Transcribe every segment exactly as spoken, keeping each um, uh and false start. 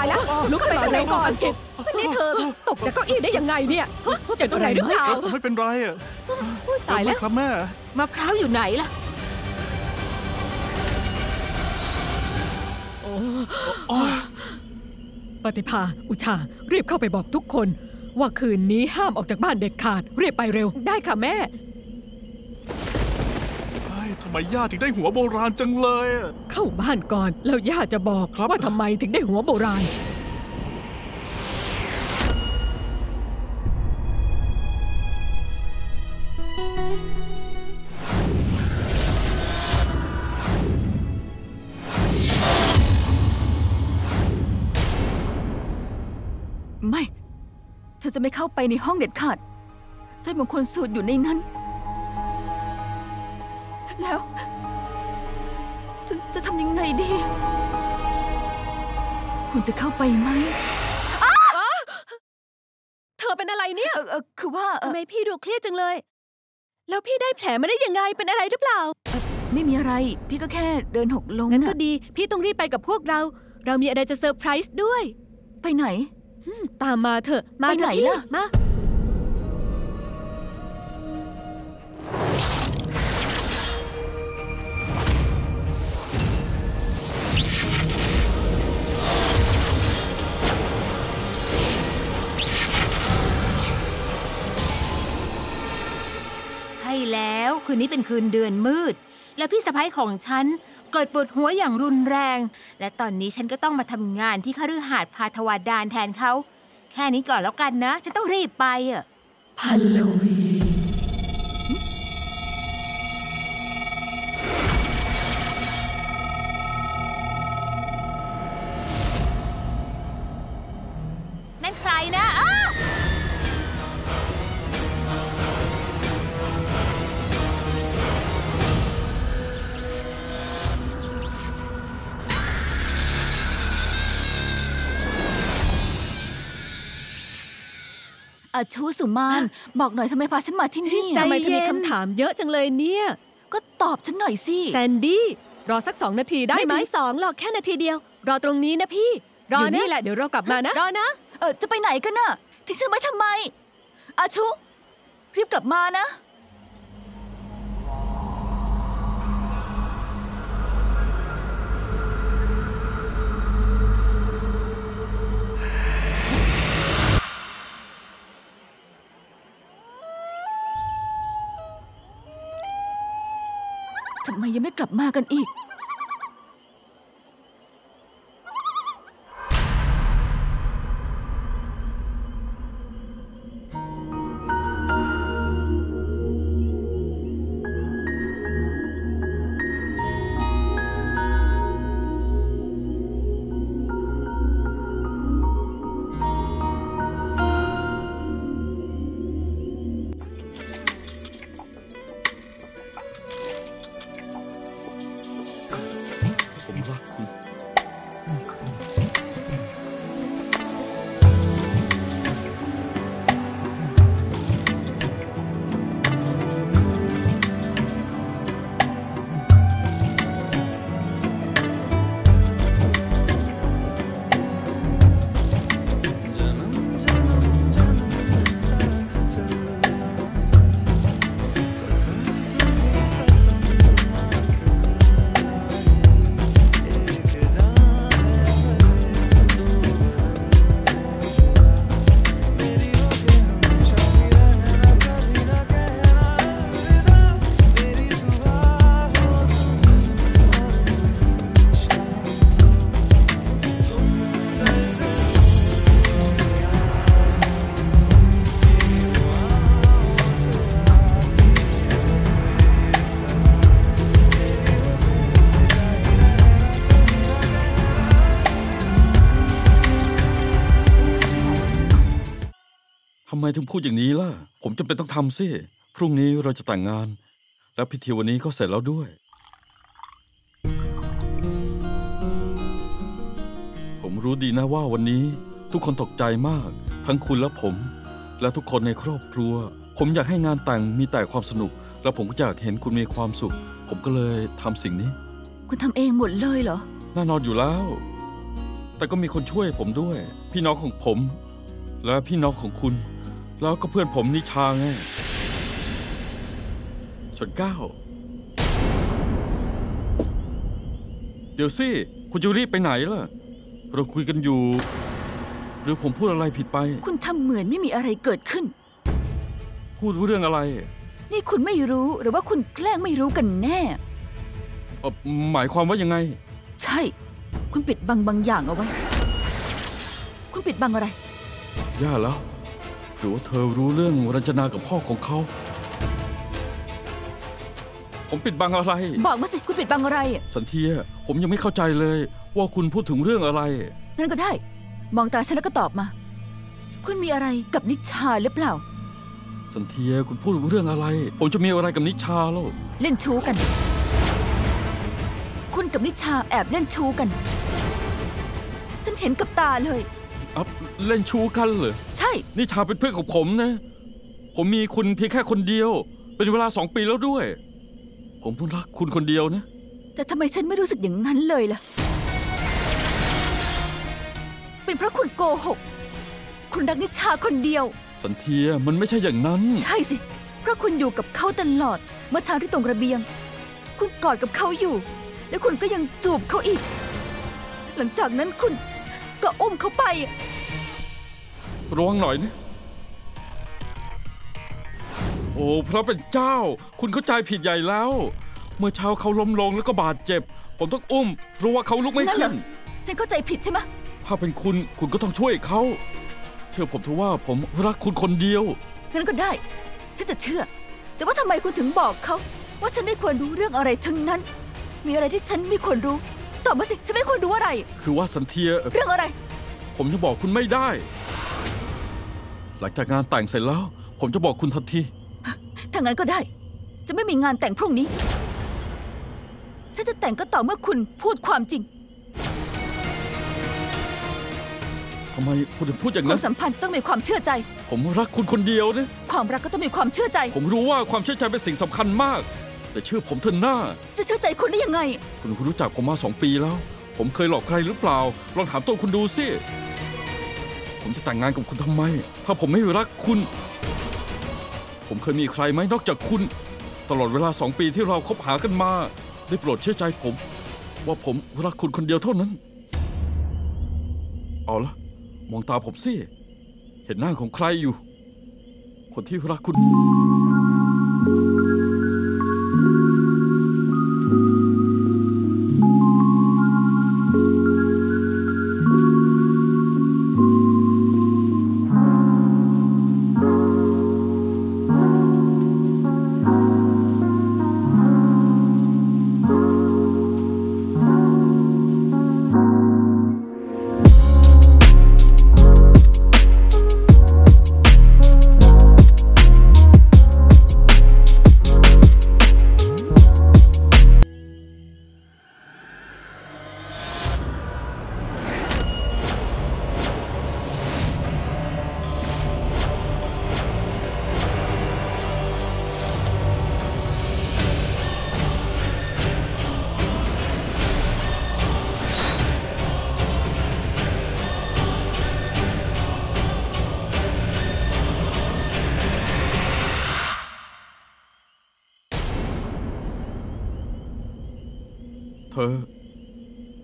ายแล้วลุกขึ้นไปในกองอังกฤษนี่เธอตกจากเก้าอี้ได้ยังไงเนี่ยเจ็บตรงไหนหรือเปล่าไม่เป็นไรอ่ะตายแล้วครับแม่มะพร้าวอยู่ไหนล่ะปฏิภาอุชารีบเข้าไปบอกทุกคนว่าคืนนี้ห้ามออกจากบ้านเด็ดขาดรีบไปเร็วได้ค่ะแม่ทำไมย่าถึงได้หัวโบราณจังเลยเข้าบ้านก่อนแล้วย่าจะบอกว่าทำไมถึงได้หัวโบราณไม่เธอจะไม่เข้าไปในห้องเด็ดขาดไส้มงคลสูตรอยู่ในนั้นแล้วจะจะทำยังไงดีคุณจะเข้าไปไหมเธอเป็นอะไรเนี่ยคือว่าทำไมพี่ดูเครียดจังเลยแล้วพี่ได้แผลมาได้ยังไงเป็นอะไรหรือเปล่าไม่มีอะไรพี่ก็แค่เดินหกล้มงั้นก็ดีพี่ต้องรีบไปกับพวกเราเรามีอะไรจะเซอร์ไพรส์ด้วยไปไหนตามมาเถอะมาไหนล่ะมาแล้วคืนนี้เป็นคืนเดือนมืดและพี่สะใภ้ของฉันเกิดปวดหัวอย่างรุนแรงและตอนนี้ฉันก็ต้องมาทำงานที่คฤหาสน์พาทวดารแทนเขาแค่นี้ก่อนแล้วกันนะฉันต้องรีบไปอ่ะพัลลวีนั่นใครนะอาชูสุมานบอกหน่อยทำไมพาฉันมาที่นี่ทำไมเธอมีคำถามเยอะจังเลยเนี่ยก็ตอบฉันหน่อยสิแซนดี้รอสักสองนาทีได้ไหมสองหรอกแค่นาทีเดียวรอตรงนี้นะพี่รอนี่แหละเดี๋ยวเรากลับมานะรอนะเออจะไปไหนกันน่ะทิ้งฉันไว้ทำไมอาชูรีบกลับมานะทำไมยังไม่กลับมากันอีกทำไมถึงพูดอย่างนี้ล่ะผมจำเป็นต้องทำสิพรุ่งนี้เราจะแต่งงานแล้วพิธีวันนี้ก็เสร็จแล้วด้วยผมรู้ดีนะว่าวันนี้ทุกคนตกใจมากทั้งคุณและผมและทุกคนในครอบครัวผมอยากให้งานแต่งมีแต่ความสนุกและผมก็อยากเห็นคุณมีความสุขผมก็เลยทำสิ่งนี้คุณทำเองหมดเลยเหรอแน่นอนอยู่แล้ว แต่ก็มีคนช่วยผมด้วยพี่น้องของผมและพี่น้องของคุณแล้วก็เพื่อนผมนิชาไงชนเก้าเดี๋ยวสิคุณจะรีบไปไหนล่ะเราคุยกันอยู่หรือผมพูดอะไรผิดไปคุณทำเหมือนไม่มีอะไรเกิดขึ้นพูดเรื่องอะไรนี่คุณไม่รู้หรือว่าคุณแกล้งไม่รู้กันแน่หมายความว่ายังไงใช่คุณปิดบังบางอย่างเอาไว้คุณปิดบังอะไรย่าแล้วหรือว่าเธอรู้เรื่องรัญจนากับพ่อของเขาผมปิดบังอะไรบอกมาสิคุณปิดบังอะไรสันเทียผมยังไม่เข้าใจเลยว่าคุณพูดถึงเรื่องอะไรนั่นก็ได้มองตาฉันแล้วก็ตอบมาคุณมีอะไรกับนิชาหรือเปล่าสันเทียคุณพูดเรื่องอะไรผมจะมีอะไรกับนิชาแล้วเล่นชู้กันคุณกับนิชาแอบเล่นชู้กันฉันเห็นกับตาเลยอับเล่นชู้กันเหรอใช่นิชาเป็นเพื่อนของผมนะผมมีคุณเพียงแค่คนเดียวเป็นเวลาสองปีแล้วด้วยผมเพิ่งรักคุณคนเดียวนะแต่ทำไมฉันไม่รู้สึกอย่างนั้นเลยล่ะเป็นเพราะคุณโกหกคุณรักนิชาคนเดียวสันเทียมันไม่ใช่อย่างนั้นใช่สิเพราะคุณอยู่กับเขาตลอดเมื่อเช้าที่ตรงระเบียงคุณกอดกับเขาอยู่แล้วคุณก็ยังจูบเขาอีกหลังจากนั้นคุณก็อุ้มเขาไประวังหน่อยนะโอ้พระเป็นเจ้าคุณเข้าใจผิดใหญ่แล้วเมื่อเช้าเขาล้มลงแล้วก็บาดเจ็บผมต้องอุ้มเพราะว่าเขาลุกไม่ขึ้นฉันเข้าใจผิดใช่ไหมถ้าเป็นคุณคุณก็ต้องช่วยเขาเชื่อผมเถอะว่าผมรักคุณคนเดียวงั้นก็ได้ฉันจะเชื่อแต่ว่าทำไมคุณถึงบอกเขาว่าฉันไม่ควรรู้เรื่องอะไรทั้งนั้นมีอะไรที่ฉันไม่ควรรู้ตอบมาสิฉันไม่ควรรู้อะไรคือว่าสันเทียเรื่องอะไรผมจะบอกคุณไม่ได้หลังจากงานแต่งเสร็จแล้วผมจะบอกคุณทันทีถ้างั้นก็ได้จะไม่มีงานแต่งพรุ่งนี้ฉันจะแต่งก็ต่อเมื่อคุณพูดความจริงทำไมคุณถึงพูดอย่างนั้นความสัมพันธ์ต้องมีความเชื่อใจผมรักคุณคนเดียวนะความรักก็ต้องมีความเชื่อใจผมรู้ว่าความเชื่อใจเป็นสิ่งสำคัญมากแต่เชื่อผมเถอะหน้าจะเชื่อใจคุณได้ยังไงคุณคุณรู้จักผมมาสองปีแล้วผมเคยหลอกใครหรือเปล่าลองถามตัวคุณดูสิผมจะแต่งงานกับคุณทำไมถ้าผมไม่รักคุณผมเคยมีใครไหมนอกจากคุณตลอดเวลาสองปีที่เราคบหากันมาได้โปรดเชื่อใจผมว่าผมรักคุณคนเดียวเท่านั้นเอาละมองตาผมสิเห็นหน้าของใครอยู่คนที่รักคุณ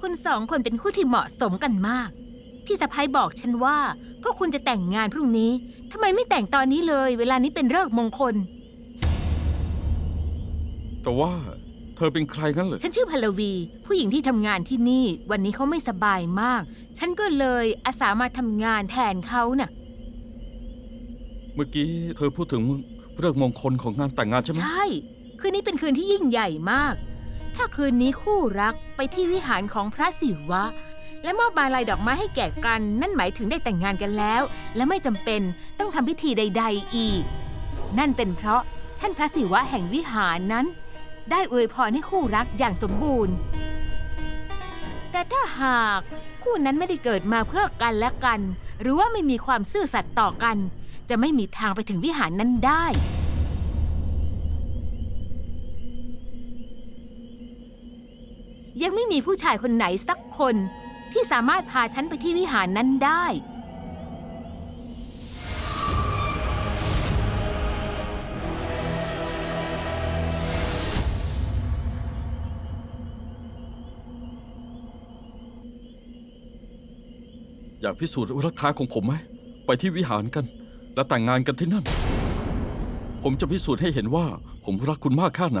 คุณสองคนเป็นคู่ที่เหมาะสมกันมากพี่สะพ้ายบอกฉันว่าพวกคุณจะแต่งงานพรุ่งนี้ทำไมไม่แต่งตอนนี้เลยเวลานี้เป็นฤกษ์มงคลแต่ว่าเธอเป็นใครกันเหรอฉันชื่อพลวีผู้หญิงที่ทำงานที่นี่วันนี้เขาไม่สบายมากฉันก็เลยอาสามาทำงานแทนเขาน่ะเมื่อกี้เธอพูดถึงฤกษ์มงคลของงานแต่งงานใช่ไหมใช่คืนนี้เป็นคืนที่ยิ่งใหญ่มากถ้าคืนนี้คู่รักไปที่วิหารของพระศิวะและมอบมาลัยดอกไม้ให้แก่กันนั่นหมายถึงได้แต่งงานกันแล้วและไม่จำเป็นต้องทำพิธีใดๆอีกนั่นเป็นเพราะท่านพระศิวะแห่งวิหารนั้นได้อวยพรให้คู่รักอย่างสมบูรณ์แต่ถ้าหากคู่นั้นไม่ได้เกิดมาเพื่อกันและกันหรือว่าไม่มีความซื่อสัตย์ต่อกันจะไม่มีทางไปถึงวิหารนั้นได้ยังไม่มีผู้ชายคนไหนสักคน ที่สามารถพาฉันไปที่วิหารนั้นได้อยากพิสูจน์รักแท้ของผมไหมไปที่วิหารกันและแต่งงานกันที่นั่นผมจะพิสูจน์ให้เห็นว่าผมรักคุณมากแค่ไหน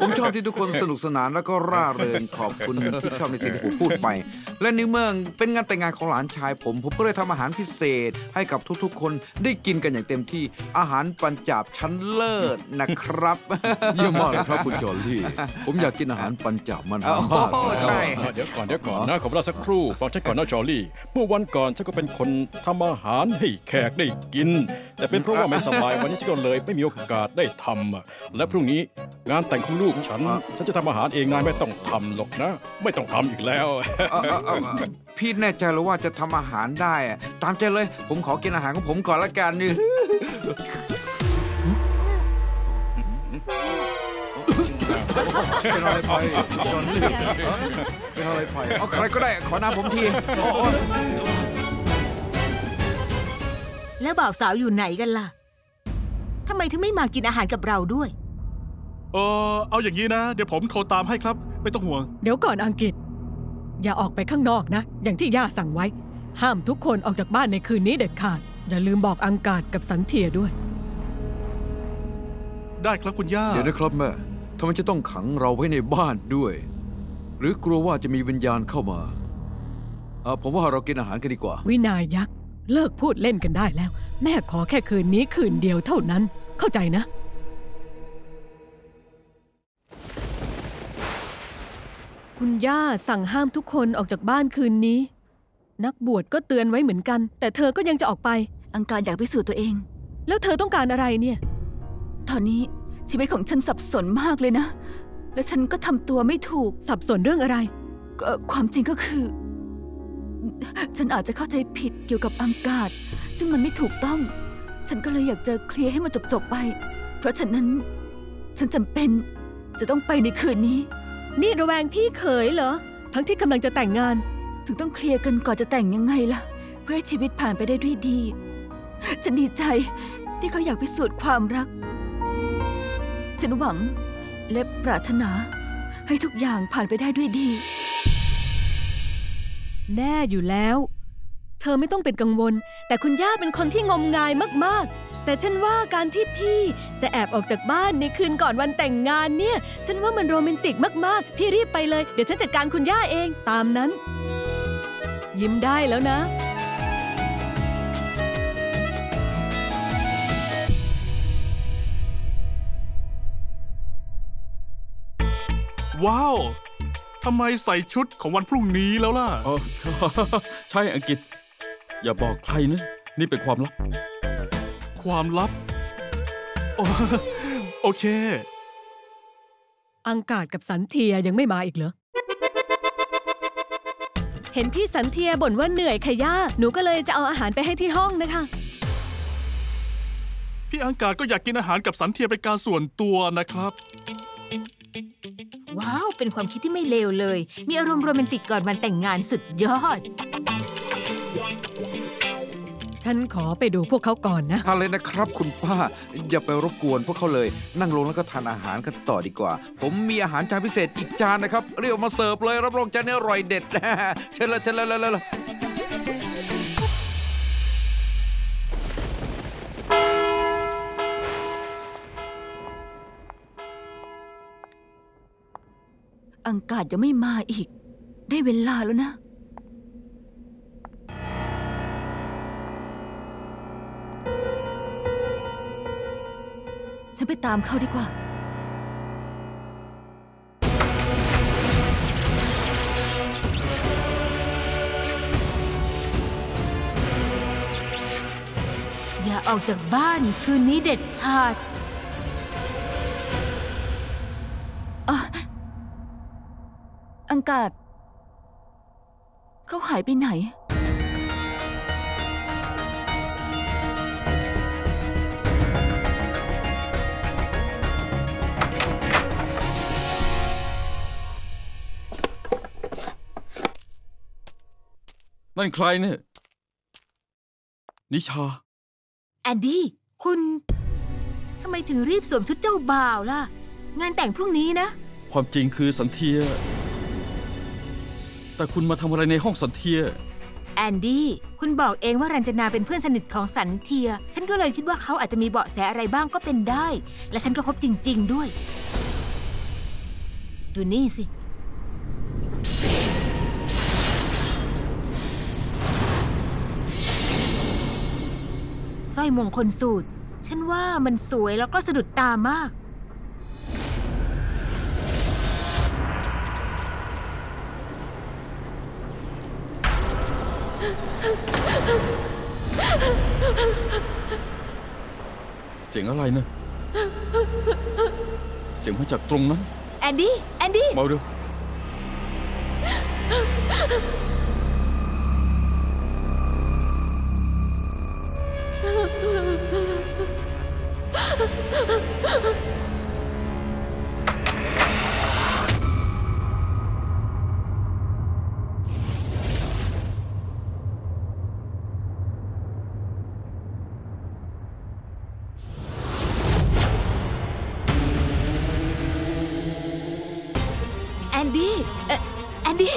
ผมชอบที่ทุกคนสนุกสนานแล้วก็ร่าเริงขอบคุณที่ชอบในสิ่งที่ผมพูดไปและในเมืองเป็นงานแต่งงานของหลานชายผมผมก็เลยทำอาหารพิเศษให้กับทุกๆคนได้กินกันอย่างเต็มที่อาหารปัญจาบชั้นเลิศนะครับเยี่ยมมากเลยครับคุณจอร์ลี่ผมอยากกินอาหารปัญจาบมันมากใช่เดี๋ยวก่อนเดี๋ยวก่อนนะขอเวลาสักครู่ฟังฉันก่อนนะจอร์ลี่เมื่อวันก่อนฉันก็เป็นคนทำอาหารให้แขกได้กินแต่เป็นเพราะว่าไม่สบายวันนี้ฉันก็เลยไม่มีโอกาสได้ทำและพรุ่งนี้งานแต่งของลูกฉันฉันจะทำอาหารเองนายไม่ต้องทำหรอกนะไม่ต้องทำอีกแล้วพี่แน่ใจหรือว่าจะทำอาหารได้ตามใจเลยผมขอกินอาหารของผมก่อนละกันนี่เป็นอะไรไปเป็นอะไรไปเอาใครก็ได้ขอหน้าผมทีแล้วบ่าวสาวอยู่ไหนกันล่ะทำไมถึงไม่มากินอาหารกับเราด้วยเออเอาอย่างนี้นะเดี๋ยวผมโทรตามให้ครับไม่ต้องห่วงเดี๋ยวก่อนอังกฤษอย่าออกไปข้างนอกนะอย่างที่ย่าสั่งไว้ห้ามทุกคนออกจากบ้านในคืนนี้เด็ดขาดอย่าลืมบอกอังกาศกับสันเทียด้วยได้ครับคุณย่าเดี๋ยวนะครับแม่ทำไมจะต้องขังเราไว้ในบ้านด้วยหรือกลัวว่าจะมีวิญญาณเข้ามาเออผมว่าเรากินอาหารกันดีกว่าวินายักษ์เลิกพูดเล่นกันได้แล้วแม่ขอแค่คืนนี้คืนเดียวเท่านั้นเข้าใจนะคุณย่าสั่งห้ามทุกคนออกจากบ้านคืนนี้นักบวชก็เตือนไว้เหมือนกันแต่เธอก็ยังจะออกไปอังการอยากพิสูจน์ตัวเองแล้วเธอต้องการอะไรเนี่ยตอนนี้ชีวิตของฉันสับสนมากเลยนะและฉันก็ทำตัวไม่ถูกสับสนเรื่องอะไรความจริงก็คือฉันอาจจะเข้าใจผิดเกี่ยวกับอังการซึ่งมันไม่ถูกต้องฉันก็เลยอยากจะเคลียร์ให้มันจบๆไปเพราะฉะนั้นฉันจำเป็นจะต้องไปในคืนนี้นี่ระแวงพี่เขยเหรอทั้งที่กำลังจะแต่งงานถึงต้องเคลียร์กันก่อนจะแต่งยังไงล่ะเพื่อให้ชีวิตผ่านไปได้ด้วยดีฉันดีใจที่เขาอยากพิสูจน์ความรักฉันหวังและปรารถนาให้ทุกอย่างผ่านไปได้ด้วยดีแน่อยู่แล้วเธอไม่ต้องเป็นกังวลแต่คุณย่าเป็นคนที่งมงายมากๆแต่ฉันว่าการที่พี่จะแอบออกจากบ้านในคืนก่อนวันแต่งงานเนี่ยฉันว่ามันโรแมนติกมากๆพี่รีบไปเลยเดี๋ยวฉันจัดการคุณย่าเองตามนั้นยิ้มได้แล้วนะว้าวทำไมใส่ชุดของวันพรุ่งนี้แล้วล่ะอ๋อ ใช่อังกฤษอย่าบอกใครนะนี่เป็นความลับความลับโอเคอังกาศกับสันเทียยังไม่มาอีกเหรอเห็นพี่สันเทียบ่นว่าเหนื่อยค่ะย่าหนูก็เลยจะเอาอาหารไปให้ที่ห้องนะคะพี่อังกาศก็อยากกินอาหารกับสันเทียเป็นการส่วนตัวนะครับว้าวเป็นความคิดที่ไม่เลวเลยมีอารมณ์โรแมนติกก่อนวันแต่งงานสุดยอดฉันขอไปดูพวกเขาก่อนนะเอาเลยนะครับคุณป้าอย่าไปรบกวนพวกเขาเลยนั่งลงแล้วก็ทานอาหารกันต่อดีกว่าผมมีอาหารจานพิเศษอีกจานนะครับเรียกมาเสิร์ฟเลยรับรองจานนี้อร่อยเด็ดนะเชิญเลยเชิญเลยเลย างกาดยังไม่มาอีกได้เวลาแล้วนะฉันไปตามเขาดีกว่าอย่าออกจากบ้านคืนนี้เด็ดขาดอังกาดเขาหายไปไหนนั่นใครเนี่ยนิชาแอนดี้คุณทำไมถึงรีบสวมชุดเจ้าบ่าวล่ะงานแต่งพรุ่งนี้นะความจริงคือสันเทียแต่คุณมาทำอะไรในห้องสันเทียแอนดี้คุณบอกเองว่ารัญจนาเป็นเพื่อนสนิทของสันเทียฉันก็เลยคิดว่าเขาอาจจะมีเบาะแสอะไรบ้างก็เป็นได้และฉันก็พบจริงๆด้วยดูนี่สิสร้อยมงคลสูตรฉันว่ามันสวยแล้วก็สะดุดตามากเสียงอะไรนะเสียงมาจากตรงนั้นแอนดี้แอนดี้เบาดูแอนดี้แอนดี้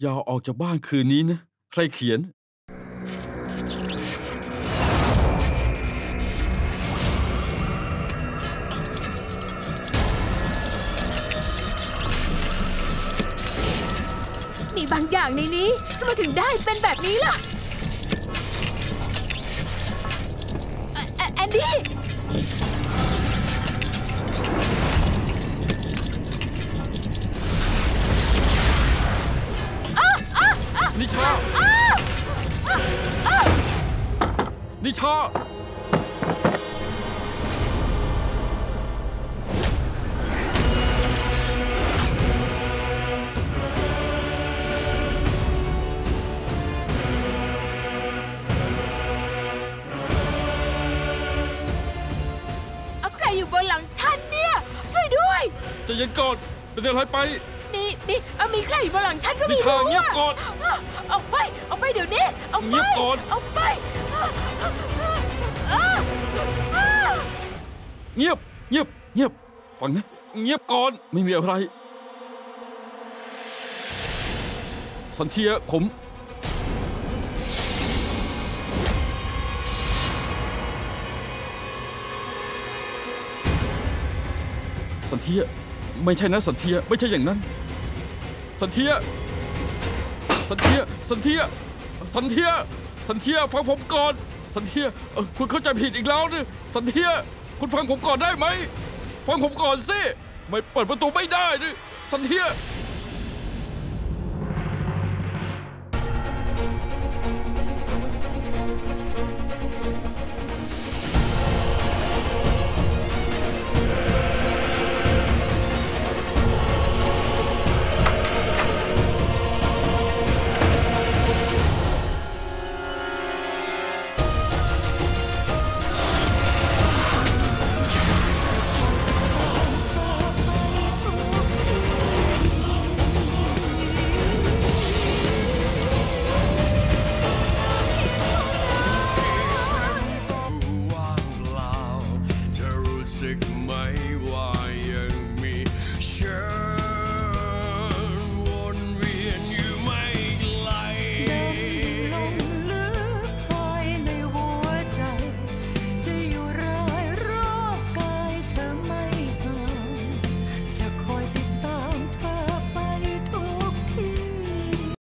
อย่าออกจากบ้านคืนนี้นะใครเขียนมีบางอย่างในนี้ทำไมถึงได้เป็นแบบนี้ล่ะแอนดี้นิชา นิชา เอาใครอยู่บนหลังฉันเนี่ย ช่วยด้วย ใจเย็นก่อน เดี๋ยวเดินหายไปมีมีมีใครอยู่บนหลังฉันก็ไม่รู้ว่าเงียบก่อนออกไปออกไปเดี๋ยวนี้ออกไปออกไปเงียบเงียบเงียบฟังนะเงียบก่อนไม่มีอะไรสันเทียผมสันเทียไม่ใช่นะสันเทียไม่ใช่อย่างนั้นสันเทียสันเทียสันเทียสันเทียสันเทียฟังผมก่อนสันเทียเออคุณเข้าใจผิดอีกแล้วนะสันเทียคุณฟังผมก่อนได้ไหมฟังผมก่อนสิไม่เปิดประตูไม่ได้นะสันเทีย